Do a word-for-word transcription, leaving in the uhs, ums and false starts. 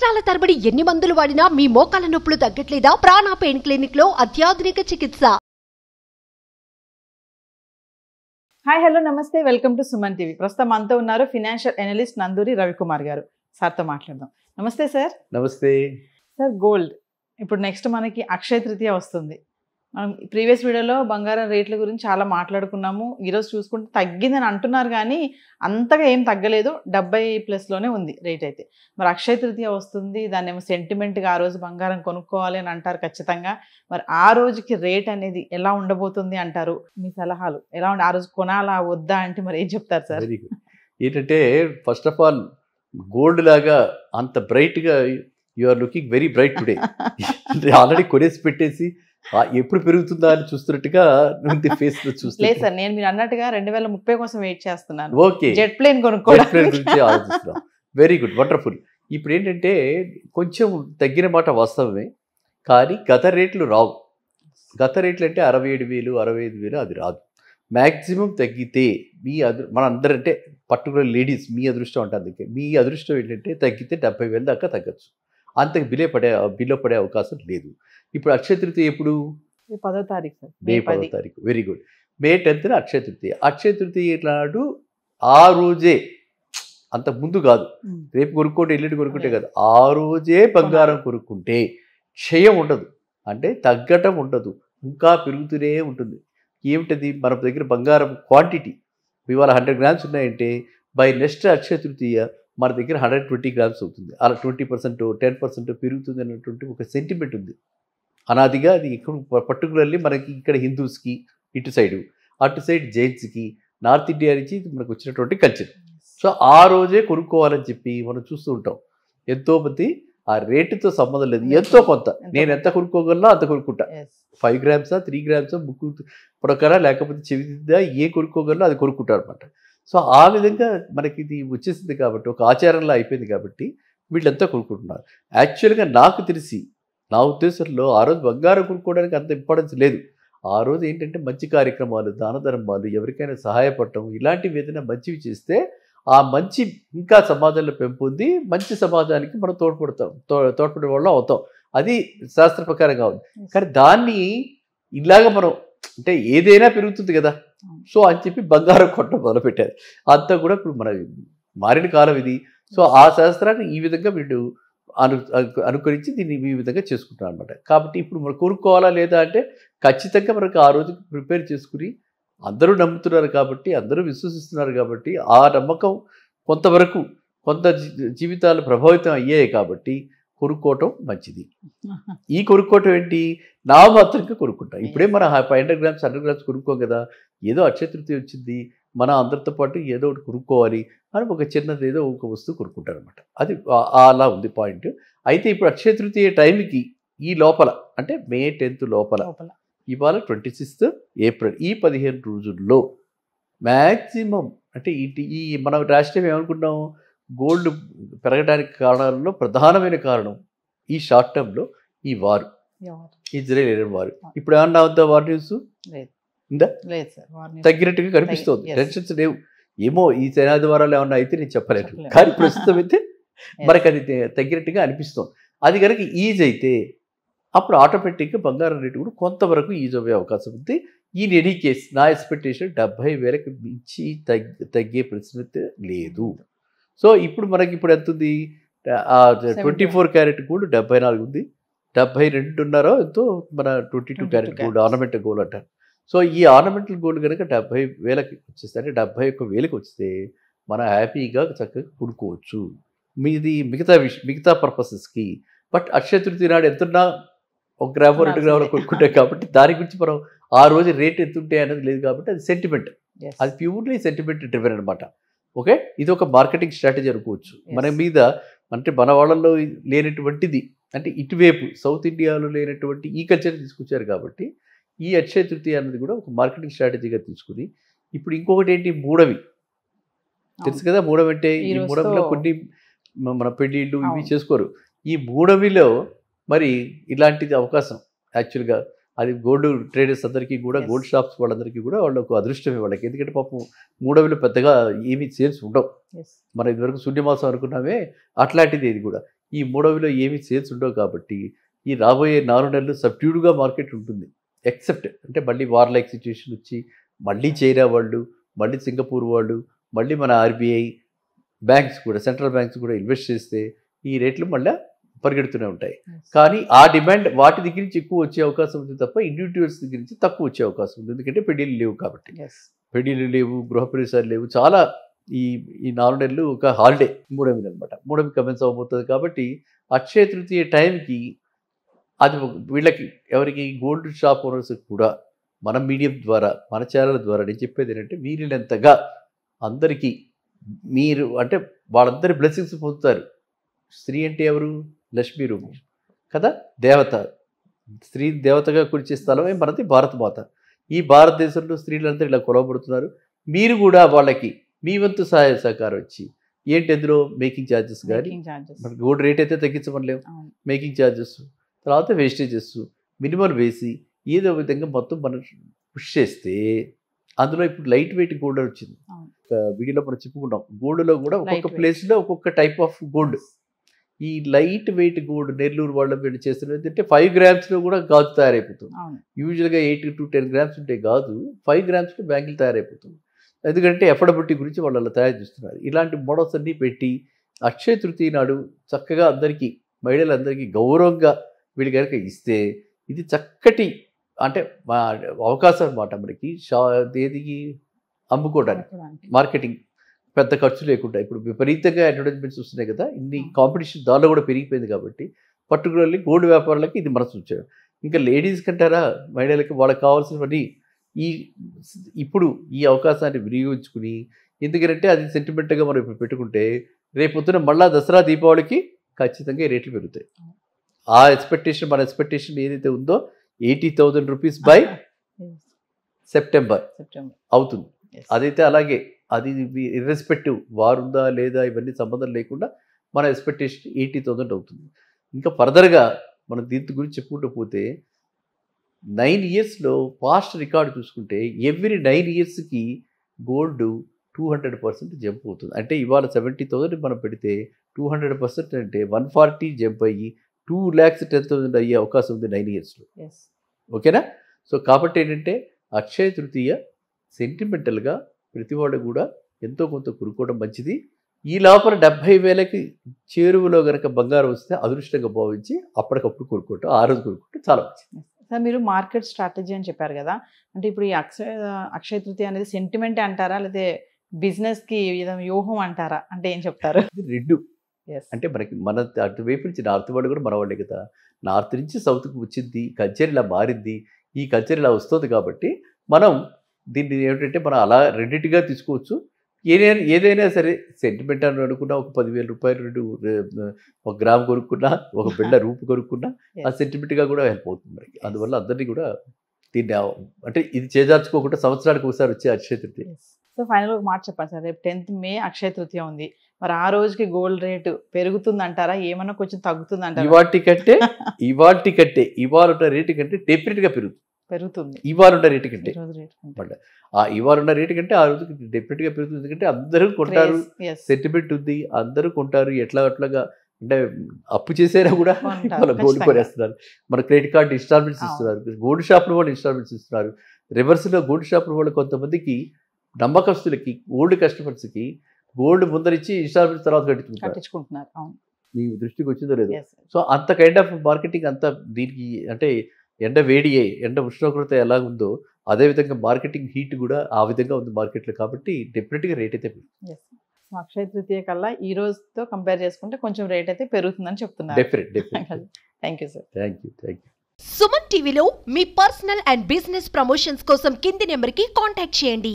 సంవత్సరాల తరబడి ఎన్ని మందులు వాడినా మీ మోకాల నొప్పులు తగ్గట్లేదా? ప్రాణ పెయిన్ క్లినిక్ లో అత్యాధునిక చికిత్స. హాయ్, హలో, నమస్తే, వెల్కమ్ టు సుమన్ టీవీ. ప్రస్తుతం అంతా ఉన్నారు ఫినాన్షియల్ ఎనలిస్ట్ నందూరి రవికుమార్ గారు. సార్తో మాట్లాడదాం. నమస్తే సార్. నమస్తే సార్. గోల్డ్ ఇప్పుడు నెక్స్ట్ మనకి అక్షయ తృతీయ వస్తుంది. మనం ప్రీవియస్ వీడియోలో బంగారం రేట్ల గురించి చాలా మాట్లాడుకున్నాము. ఈరోజు చూసుకుంటే తగ్గిందని అంటున్నారు, కానీ అంతగా ఏం తగ్గలేదు, డెబ్బై ప్లస్లోనే ఉంది రేట్ అయితే. మరి అక్షయ తృతీయ వస్తుంది, దాన్ని ఏమో సెంటిమెంట్గా ఆ రోజు బంగారం కొనుక్కోవాలి అని అంటారు ఖచ్చితంగా. మరి ఆ రోజుకి రేట్ అనేది ఎలా ఉండబోతుంది అంటారు? మీ సలహాలు ఎలా ఉండే, ఆ రోజు కొనాలా వద్దా అంటే మరి ఏం చెప్తారు సార్? ఏంటంటే, ఫస్ట్ ఆఫ్ ఆల్ గోల్డ్ లాగా అంత బ్రైట్గా you are looking very bright today. Already కొనేసి పెట్టేసి ఎప్పుడు పెరుగుతుందా అని చూస్తున్నట్టుగా ఫేస్ లో చూస్తా. లేదు సార్, నేను మీరు అన్నట్టుగా రెండు వేల ముప్పై కోసం వెయిట్ చేస్తున్నాను. ఓకే, జెట్ ప్లేన్ గురించి ఆలోచిస్తున్నాం. Very good, wonderful. ఇప్పుడు ఏంటంటే కొంచెం తగ్గిన మాట వాస్తవమే, కానీ గత రేట్లు రావు. గత రేట్లు అంటే అరవై ఏడు వేలు అరవై ఐదు వేలు అది రాదు. మ్యాక్సిమం తగ్గితే మీ అదృ మన అందరంటే పర్టికులర్ లేడీస్ మీ అదృష్టం ఉంటుంది. మీ అదృష్టం ఏంటంటే తగ్గితే డెబ్బై వేలు దాకా తగ్గచ్చు, అంతకు బిలే పడే బిలో పడే అవకాశం లేదు. ఇప్పుడు అక్షయ తృతీయ ఎప్పుడు? పదో తారీఖు. మే పదో తారీఖు, వెరీ గుడ్. మే టెన్త్న అక్షయ తృతీయ. అక్షయ తృతీయ నాడు ఆ రోజే, అంత ముందు కాదు, రేపు కొనుక్కుంటే ఎల్లుండి కొనుక్కుంటే కాదు, ఆ రోజే బంగారం కొనుక్కుంటే క్షయం ఉండదు, అంటే తగ్గటం ఉండదు, ఇంకా పెరుగుతూనే ఉంటుంది. ఏమిటది? మన దగ్గర బంగారం క్వాంటిటీ ఇవాళ హండ్రెడ్ గ్రామ్స్ ఉన్నాయంటే బై నెక్స్ట్ అక్షయ తృతీయ మన దగ్గర హండ్రెడ్ ట్వంటీ గ్రామ్స్ అవుతుంది. అలా ట్వంటీ పర్సెంట్ టెన్ పర్సెంట్ పెరుగుతుంది అన్నటువంటి ఒక సెంటిమెంట్ ఉంది అనాదిగా. అది ఇక్కడ పర్టికులర్లీ మనకి ఇక్కడ హిందూస్కి ఇటు సైడు, అటు సైడ్ జైన్స్కి, నార్త్ ఇండియా నుంచి మనకు వచ్చినటువంటి కల్చర్. సో ఆ రోజే కొనుక్కోవాలని చెప్పి మనం చూస్తూ ఉంటాం. ఎంతోమంది ఆ రేటుతో సంబంధం లేదు, ఎంతో కొంత నేను ఎంత కొనుక్కోగలనో అంత కొనుక్కుంటా. ఫైవ్ గ్రామ్సా త్రీ గ్రామ్సా ముక్కు ప్రకారా లేకపోతే చెవిదా ఏ కొనుక్కోగలనో అది కొనుక్కుంటారు అనమాట. సో ఆ విధంగా మనకి ఇది వచ్చేసింది కాబట్టి, ఒక ఆచారంలో అయిపోయింది కాబట్టి వీళ్ళంతా కొనుక్కుంటున్నారు. యాక్చువల్గా నాకు తెలిసి నా ఉద్దేశంలో ఆ రోజు బంగారం కొనుక్కోవడానికి అంత ఇంపార్టెన్స్ లేదు. ఆ రోజు ఏంటంటే మంచి కార్యక్రమాలు, దాన ధర్మాలు, ఎవరికైనా సహాయపడటం, ఇలాంటివి ఏదైనా మంచివి చేస్తే ఆ మంచి ఇంకా సమాజంలో పెంపొంది మంచి సమాజానికి మనం తోడ్పడతాం, తో తోడ్పడే వాళ్ళు అవుతాం. అది శాస్త్ర ప్రకారంగా ఉంది. కానీ దాన్ని ఇలాగ మనం అంటే ఏదైనా పెరుగుతుంది కదా, సో అని చెప్పి బంగారం కొట్టడం మొదలుపెట్టారు. అంతా కూడా ఇప్పుడు మన మారిన కాలం ఇది. సో ఆ శాస్త్రాన్ని ఈ విధంగా వీళ్ళు అను అనుకరించి దీన్ని ఈ విధంగా చేసుకుంటాం అనమాట. కాబట్టి ఇప్పుడు మనం కొనుక్కోవాలా లేదా అంటే ఖచ్చితంగా మనకు ఆ రోజు ప్రిపేర్ చేసుకుని, అందరూ నమ్ముతున్నారు కాబట్టి, అందరూ విశ్వసిస్తున్నారు కాబట్టి, ఆ నమ్మకం కొంతవరకు కొంత జీవితాలు ప్రభావితం అయ్యాయి కాబట్టి కొనుక్కోవటం మంచిది. ఈ కొనుక్కోవటం ఏంటి? నా మాత్రంగా కొనుక్కుంటాం. ఇప్పుడే మన హండ్రెడ్ గ్రామ్స్ హండ్రెడ్ గ్రామ్స్ కొనుక్కోం కదా, ఏదో అక్షయ తృతీయ వచ్చింది మన అందరితో పాటు ఏదో ఒకటి కొనుక్కోవాలి అని ఒక చిన్నది ఏదో ఒక వస్తువు కొనుక్కుంటారు అనమాట. అది అలా ఉంది పాయింట్. అయితే ఇప్పుడు అక్షయ తృతీయ టైంకి ఈ లోపల, అంటే మే టెన్త్ లోపల, ఇవాళ ట్వంటీ సిక్స్త్ ఏప్రిల్, ఈ పదిహేను రోజుల్లో మ్యాక్సిమం అంటే ఇటు ఈ మనం రాష్ట్రం ఏమనుకున్నాం, గోల్డ్ పెరగడానికి కారణాలలో ప్రధానమైన కారణం ఈ షార్ట్ టర్మ్లో ఈ వారు, ఇజ్రాయెల్ ఇరాన్ వారు. ఇప్పుడు ఏమన్నా అవుతా వార్ న్యూస్ ఉందా? తగ్గినట్టుగా కనిపిస్తుంది, టెన్షన్స్ లేవు. ఏమో ఈ చైనా ద్వారాలు ఏమన్నా అయితే నేను చెప్పలేదు, కానీ ప్రస్తుతం అయితే మనకు అది తగ్గినట్టుగా అనిపిస్తుంది. అది కనుక ఈజ్ అయితే అప్పుడు ఆటోమేటిక్గా బంగారం రేటు కూడా కొంతవరకు ఈజ్ అయ్యే అవకాశం ఉంది. ఈ రెడీ కేసు నా ఎక్స్పెక్టేషన్ డెబ్బై వేలకు మించి తగ్గి తగ్గే ప్రశ్న లేదు. సో ఇప్పుడు మనకి ఇప్పుడు ఎంత ఉంది? ట్వంటీ ఫోర్ క్యారెట్ గోల్డ్ డెబ్బై నాలుగు ఉంది, డెబ్బై రెండున్నర ఎంతో మన twenty two carat gold ornamental gold అంటారు. సో ఈ ఆర్నమెంటల్ గోల్డ్ కనుక డెబ్బై వేలకి వచ్చేస్తే, అంటే డెబ్బై ఒక్క వేలకు వస్తే మనం హ్యాపీగా చక్కగా కొనుక్కోవచ్చు మీది మిగతా విష మిగతా పర్పసెస్కి. బట్ అక్షయ తృతీయ నాడు ఎంతున్నా ఒక గ్రాము రెండు గ్రాములు కొనుక్కుంటాం కాబట్టి దాని గురించి మనం ఆ రోజు రేట్ ఎంత ఉంటాయి అనేది లేదు. కాబట్టి అది సెంటిమెంట్, అది ప్యూర్లీ సెంటిమెంట్ డ్రివెన్ అనమాట. ఓకే, ఇది ఒక మార్కెటింగ్ స్ట్రాటజీ అనుకోవచ్చు మన మీద. అంటే మన వాళ్ళల్లో లేనటువంటిది, అంటే ఇటువైపు సౌత్ ఇండియాలో లేనటువంటి ఈ కల్చర్ తీసుకొచ్చారు కాబట్టి ఈ అక్షయ తృతీయ అనేది కూడా ఒక మార్కెటింగ్ స్ట్రాటజీగా తీసుకుని. ఇప్పుడు ఇంకొకటి ఏంటి? మూడవి తెలుసు కదా, మూడవి అంటే ఈ మూడవిలో కొన్ని మన పెళ్ళిళ్ళు ఇవి చేసుకోరు. ఈ మూడవిలో మరి ఇలాంటిది అవకాశం యాక్చువల్గా అది గోల్డ్ ట్రేడర్స్ అందరికీ కూడా, గోల్డ్ షాప్స్ వాళ్ళందరికీ కూడా వాళ్ళకు అదృష్టమే వాళ్ళకి. ఎందుకంటే పాపం మూడవిలో పెద్దగా ఏమీ సేల్స్ ఉండవు. మనం ఇదివరకు శూన్యమాసం అనుకున్నామే, అట్లాంటిది ఇది కూడా. ఈ మూడవలో ఏమీ సేల్స్ ఉండవు కాబట్టి ఈ రాబోయే నాలుగు నెలలు సబ్డ్యూడ్గా మార్కెట్ ఉంటుంది. ఎక్సెప్ట్ అంటే మళ్ళీ వార్ లైక్ సిచ్యువేషన్ వచ్చి మళ్ళీ చైనా వాళ్ళు, మళ్ళీ సింగపూర్ వాళ్ళు, మళ్ళీ మన ఆర్బీఐ బ్యాంక్స్ కూడా, సెంట్రల్ బ్యాంక్స్ కూడా ఇన్వెస్ట్ చేస్తే ఈ రేట్లు మళ్ళీ పరిగెడుతూనే ఉంటాయి. కానీ ఆ డిమాండ్ వాటి దగ్గర నుంచి ఎక్కువ వచ్చే అవకాశం ఉంది తప్ప ఇండివిజువల్స్ దగ్గర నుంచి తక్కువ వచ్చే అవకాశం ఉంది. ఎందుకంటే పెడీలు లేవు కాబట్టి, పెడీలు లేవు, గృహప్రవేశాలు లేవు, చాలా ఈ ఈ నాలుగు నెలలు ఒక హాలిడే. మూడవది అనమాట, మూడవది కమెన్స్ అవ్వబోతుంది కాబట్టి అక్షయ తృతీయ టైంకి అది వీళ్ళకి ఎవరికి గోల్డ్ షాప్ ఓనర్స్ కూడా మన మీడియం ద్వారా, మన ఛానల్ ద్వారా నేను చెప్పేది ఏంటంటే వీరినంతగా అందరికీ మీరు అంటే వాళ్ళందరి బ్లెస్సింగ్స్ పొందుతారు. స్త్రీ అంటే ఎవరు? లక్ష్మీ రూపం కదా, దేవత. స్త్రీ దేవతగా కొలిచే స్థలమే మనది భారతమాత. ఈ భారతదేశంలో స్త్రీలందరూ ఇలా కొలవబడుతున్నారు. మీరు కూడా వాళ్ళకి మీ వంతు సహాయ సహకారం ఇచ్చి, ఏంటి ఎందులో మేకింగ్ ఛార్జెస్ కానీ, గోల్డ్ రేట్ అయితే తగ్గించమనలేము, మేకింగ్ ఛార్జెస్, తర్వాత వేస్టేజెస్ మినిమం వేసి ఏదో విధంగా మొత్తం మనం పుష్ చేస్తే అందులో ఇప్పుడు లైట్ వెయిట్ గోల్డ్ వచ్చింది. వీడియోలో మనం చెప్పుకున్నాం, గోల్డ్లో కూడా ఒక్కొక్క ప్లేస్లో ఒక్కొక్క టైప్ ఆఫ్ గోల్డ్. ఈ లైట్ వెయిట్ గోల్డ్ నెల్లూరు వాళ్ళు వీళ్ళు చేస్తున్నారు ఏంటంటే ఫైవ్ గ్రామ్స్లో కూడా గాజు తయారైపోతుంది. యూజువల్గా ఎయిట్ టు టెన్ గ్రామ్స్ ఉంటే గాజు, ఫైవ్ గ్రామ్స్లో బ్యాంగిల్ తయారైపోతుంది. ఎందుకంటే ఎఫర్డబిలిటీ గురించి వాళ్ళు అలా తయారు చేస్తున్నారు. ఇలాంటి మోడల్స్ అన్నీ పెట్టి అక్షయ తృతీయ నాడు చక్కగా అందరికీ, మహిళలందరికీ గౌరవంగా వీడి కనుక ఇస్తే ఇది చక్కటి అంటే అవకాశం అన్నమాట మనకి షా దేదికి అమ్ముకోవడానికి. మార్కెటింగ్ పెద్ద ఖర్చు లేకుండా, ఇప్పుడు విపరీతంగా అడ్వర్టైజ్మెంట్స్ వస్తున్నాయి కదా, ఇన్ని కాంపిటీషన్ దానిలో కూడా పెరిగిపోయింది కాబట్టి పర్టికులర్లీ గోల్డ్ వ్యాపారాలకి ఇది మనసు వచ్చారు. ఇంకా లేడీస్ కంటారా, మహిళలకి వాళ్ళకి కావాల్సినవన్నీ ఈ ఇప్పుడు ఈ అవకాశాన్ని వినియోగించుకుని, ఎందుకంటే అది సెంటిమెంట్గా మనం ఇప్పుడు పెట్టుకుంటే రేపొద్దున మళ్ళీ దసరా దీపావళికి ఖచ్చితంగా రేట్లు పెరుగుతాయి. ఆ ఎక్స్పెక్టేషన్, మన ఎక్స్పెక్టేషన్ ఏదైతే ఉందో eighty thousand rupees by September అవుతుంది. అదైతే అలాగే, అది ఇర్రెస్పెక్టివ్ వారుందా లేదా ఇవన్నీ సంబంధం లేకుండా మన ఎక్స్పెక్టేషన్ ఎయిటీ థౌజండ్ అవుతుంది. ఇంకా ఫర్దర్గా మనం దీని గురించి చెప్పుకుంటూ పోతే నైన్ ఇయర్స్లో పాస్ట్ రికార్డు చూసుకుంటే ఎవ్రీ నైన్ ఇయర్స్కి gold two hundred percent jump అవుతుంది. అంటే ఇవాళ సెవెంటీ థౌజండ్ మనం పెడితే టూ హండ్రెడ్ పర్సెంట్ అంటే వన్ ఫార్టీ జంప్ అయ్యి టూ ల్యాక్స్ టెన్ థౌజండ్ అయ్యే అవకాశం ఉంది నైన్ ఇయర్స్లో. ఓకేనా? సో కాబట్టి ఏంటంటే అక్షయ తృతీయ సెంటిమెంటల్గా ప్రతి వాళ్ళు కూడా ఎంతో కొంత కూరుకోవడం మంచిది. ఈ లోపల డెబ్బై వేలకి చేరువలో కనుక బంగారం వస్తే అదృష్టంగా భావించి అప్పటికప్పుడు కూరుకోవటం, ఆ రోజు కూరుకోవటం చాలా మంచిది. సార్, మీరు మార్కెట్ స్ట్రాటజీ అని చెప్పారు కదా, అంటే ఇప్పుడు ఈ అక్షయ అక్షయ తృతీయ అనేది సెంటిమెంట్ అంటారా లేదా బిజినెస్కి ఏదైనా వ్యూహం అంటారా, అంటే ఏం చెప్తారు? రెండు. అంటే మనకి మన అటు వైపు నుంచి నార్త్ వాళ్ళు కూడా మన వాళ్ళే కదా, నార్త్ నుంచి సౌత్కి వచ్చింది, కల్చర్ ఇలా మారింది, ఈ కల్చర్ ఇలా వస్తుంది కాబట్టి మనం దీన్ని ఏమిటంటే మనం అలా రెండింటిగా తీసుకోవచ్చు. ఏదైనా ఏదైనా సరే సెంటిమెంట్ అని అనుకున్నా, ఒక పదివేల రూపాయలు రెండు ఒక గ్రామ్ కొనుక్కున్నా, ఒక బిళ్ళ రూపు కొనుక్కున్నా ఆ సెంటిమెంట్గా కూడా హెల్ప్ అవుతుంది మనకి. అందువల్ల అందరినీ కూడా దీన్ని అంటే ఇది చేజార్చుకోకుండా సంవత్సరానికి ఒకసారి వచ్చే అక్షయ తృతీయ. సో ఫైనల్గా ఒక మాట చెప్పాలి సార్, రేపు టెన్త్ మే అక్షయ తృతీయ ఉంది, మరి ఆ రోజుకి గోల్డ్ రేటు పెరుగుతుంది అంటారా, ఏమన్నా కొంచెం తగ్గుతుంది అంటారా? ఇవాటి కంటే ఇవాటి కంటే ఇవాళ ఉన్న రేటు కంటే డెఫినెట్గా పెరుగుతుంది పెరుగుతుంది ఇవాళ ఉన్న రేటు కంటే ఆ ఇవాళ ఉన్న రేటు కంటే ఆ రోజుకి డెఫినెట్గా పెరుగుతుంది. ఎందుకంటే అందరూ కొంటారు, సెంటిమెంట్ ఉంది, అందరూ కొంటారు. ఎట్లా అట్లాగా అంటే అప్పు చేసేనా కూడా వాళ్ళు గోల్డ్ కొనేస్తున్నారు. మన క్రెడిట్ కార్డు ఇన్స్టాల్మెంట్స్ ఇస్తున్నారు, గోల్డ్ షాప్లో వాళ్ళు ఇన్స్టాల్మెంట్స్ ఇస్తున్నారు. రివర్స్లో గోల్డ్ షాప్లో వాళ్ళు కొంతమందికి నమ్మకస్తులకి, గోల్డ్ కస్టమర్స్కి గోల్డ్ ముందరిచ్చి ఇన్స్టాల్మెంట్స్ తర్వాత కట్టించుకుంటున్నారు. మీ దృష్టికి వచ్చిందో లేదు? సో అంత కైండ్ ఆఫ్ మార్కెటింగ్ అంతా దీనికి అంటే ఎండ వేడి అయ్యి ఎండ ఉష్ణోగ్రత ఎలా ఉందో అదేవిధంగా మార్కెటింగ్ హీట్ కూడా ఆ విధంగా ఉంది మార్కెట్లో. కాబట్టి డెఫినెట్గా రేట్ అయితే అక్షయ తృతీయ కల్లా ఈ రోజుతో కంపేర్ చేసుకుంటే కొంచెం రేట్ అయితే పెరుగుతుందని చెప్తున్నారు. Definite definite thank you sir. Thank you thank you. Suman టీవీలో మీ పర్సనల్ అండ్ బిజినెస్ ప్రమోషన్స్ కోసం కింది నెంబర్కి కాంటాక్ట్ చేయండి.